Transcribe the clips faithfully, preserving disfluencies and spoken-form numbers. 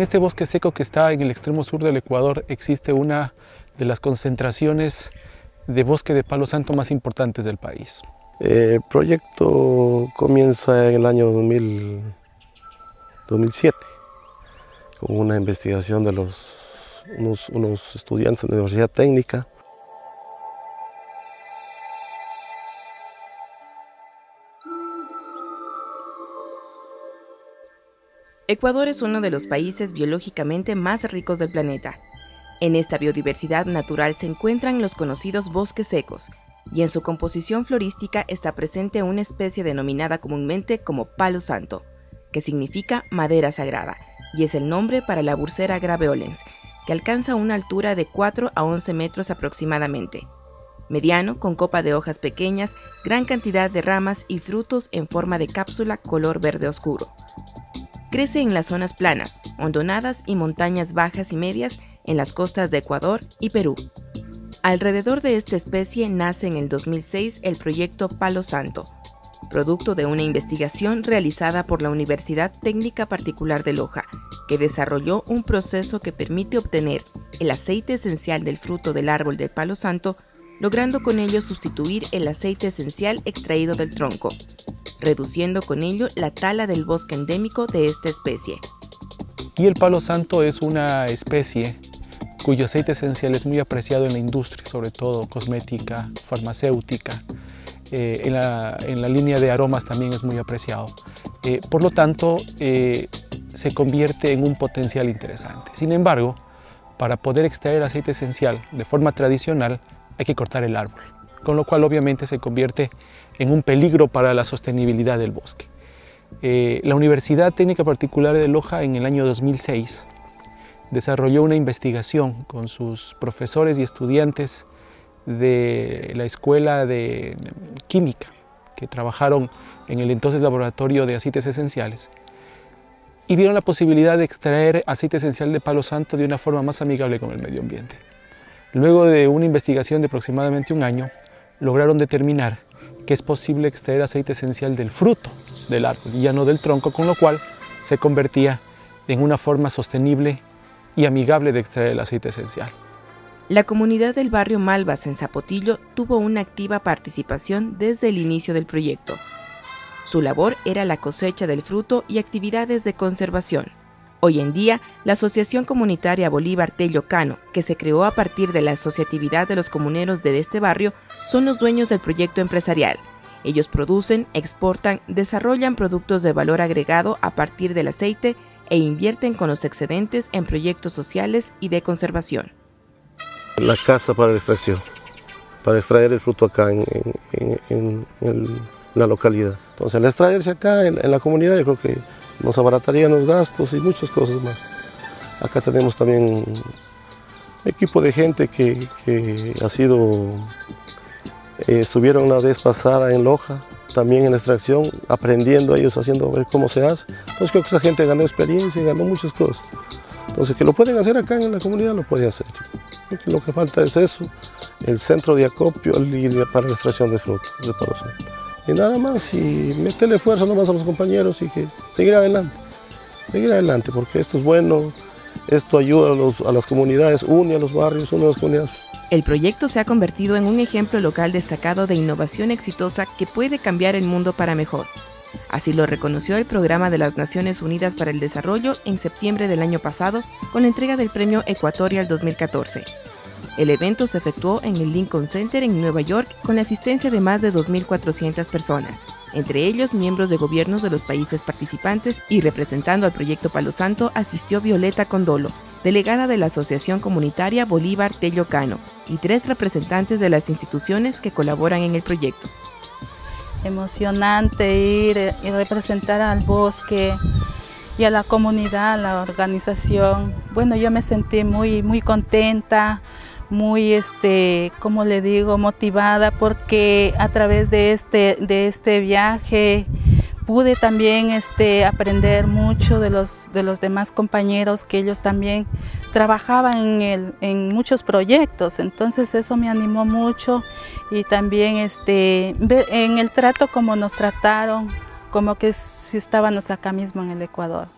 En este bosque seco que está en el extremo sur del Ecuador existe una de las concentraciones de bosque de palo santo más importantes del país. El proyecto comienza en el año dos mil, dos mil siete con una investigación de los, unos, unos estudiantes de la Universidad Técnica. Ecuador es uno de los países biológicamente más ricos del planeta. En esta biodiversidad natural se encuentran los conocidos bosques secos, y en su composición florística está presente una especie denominada comúnmente como palo santo, que significa madera sagrada, y es el nombre para la Bursera graveolens, que alcanza una altura de cuatro a once metros aproximadamente. Mediano, con copa de hojas pequeñas, gran cantidad de ramas y frutos en forma de cápsula color verde oscuro. Crece en las zonas planas, hondonadas y montañas bajas y medias en las costas de Ecuador y Perú. Alrededor de esta especie nace en el dos mil seis el proyecto Palo Santo, producto de una investigación realizada por la Universidad Técnica Particular de Loja, que desarrolló un proceso que permite obtener el aceite esencial del fruto del árbol de Palo Santo, logrando con ello sustituir el aceite esencial extraído del tronco, reduciendo con ello la tala del bosque endémico de esta especie. Y el palo santo es una especie cuyo aceite esencial es muy apreciado en la industria, sobre todo cosmética, farmacéutica, eh, en, la, en la línea de aromas también es muy apreciado. Eh, por lo tanto, eh, se convierte en un potencial interesante. Sin embargo, para poder extraer el aceite esencial de forma tradicional, hay que cortar el árbol, con lo cual obviamente se convierte en un peligro para la sostenibilidad del bosque. Eh, la Universidad Técnica Particular de Loja en el año dos mil seis desarrolló una investigación con sus profesores y estudiantes de la Escuela de Química, que trabajaron en el entonces Laboratorio de Aceites Esenciales, y vieron la posibilidad de extraer aceite esencial de palo santo de una forma más amigable con el medio ambiente. Luego de una investigación de aproximadamente un año, lograron determinar que es posible extraer aceite esencial del fruto del árbol y ya no del tronco, con lo cual se convertía en una forma sostenible y amigable de extraer el aceite esencial. La comunidad del barrio Malvas en Zapotillo tuvo una activa participación desde el inicio del proyecto. Su labor era la cosecha del fruto y actividades de conservación. Hoy en día, la Asociación Comunitaria Bolívar Tello Cano, que se creó a partir de la asociatividad de los comuneros de este barrio, son los dueños del proyecto empresarial. Ellos producen, exportan, desarrollan productos de valor agregado a partir del aceite e invierten con los excedentes en proyectos sociales y de conservación. La casa para la extracción, para extraer el fruto acá en, en, en, en la localidad. Entonces, al extraerse acá en, en la comunidad, yo creo que nos abaratarían los gastos y muchas cosas más. Acá tenemos también un equipo de gente que, que ha sido, eh, estuvieron una vez pasada en Loja, también en la extracción, aprendiendo ellos, haciendo ver cómo se hace. Entonces creo que esa gente ganó experiencia y ganó muchas cosas. Entonces que lo pueden hacer acá en la comunidad, lo pueden hacer. Lo que falta es eso, el centro de acopio para la extracción de frutos, de palo santo. Y nada más, y meterle fuerza nomás a los compañeros y que seguir adelante, seguir adelante, porque esto es bueno, esto ayuda a, los, a las comunidades, une a los barrios, une a las comunidades. El proyecto se ha convertido en un ejemplo local destacado de innovación exitosa que puede cambiar el mundo para mejor. Así lo reconoció el Programa de las Naciones Unidas para el Desarrollo en septiembre del año pasado con la entrega del Premio Ecuatorial dos mil catorce. El evento se efectuó en el Lincoln Center en Nueva York con la asistencia de más de dos mil cuatrocientas personas, entre ellos miembros de gobiernos de los países participantes, y representando al proyecto Palo Santo asistió Violeta Condolo, delegada de la Asociación Comunitaria Bolívar Tello Cano, y tres representantes de las instituciones que colaboran en el proyecto. Emocionante ir y representar al bosque y a la comunidad, a la organización. Bueno, yo me sentí muy, muy contenta, muy, este, como le digo, motivada, porque a través de este, de este viaje pude también este, aprender mucho de los, de los demás compañeros, que ellos también trabajaban en, el, en muchos proyectos. Entonces eso me animó mucho, y también este, en el trato como nos trataron, como que estábamos acá mismo en el Ecuador.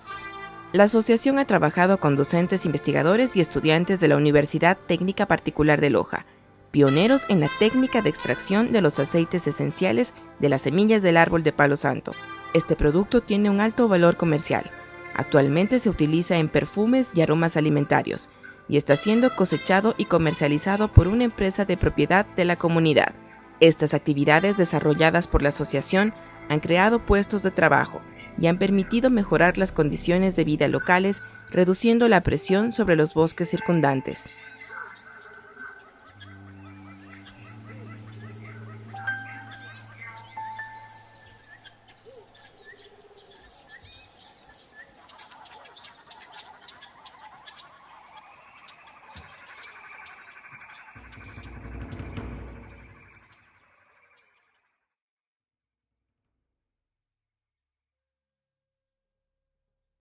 La asociación ha trabajado con docentes, investigadores y estudiantes de la Universidad Técnica Particular de Loja, pioneros en la técnica de extracción de los aceites esenciales de las semillas del árbol de palo santo. Este producto tiene un alto valor comercial. Actualmente se utiliza en perfumes y aromas alimentarios y está siendo cosechado y comercializado por una empresa de propiedad de la comunidad. Estas actividades desarrolladas por la asociación han creado puestos de trabajo y han permitido mejorar las condiciones de vida locales, reduciendo la presión sobre los bosques circundantes.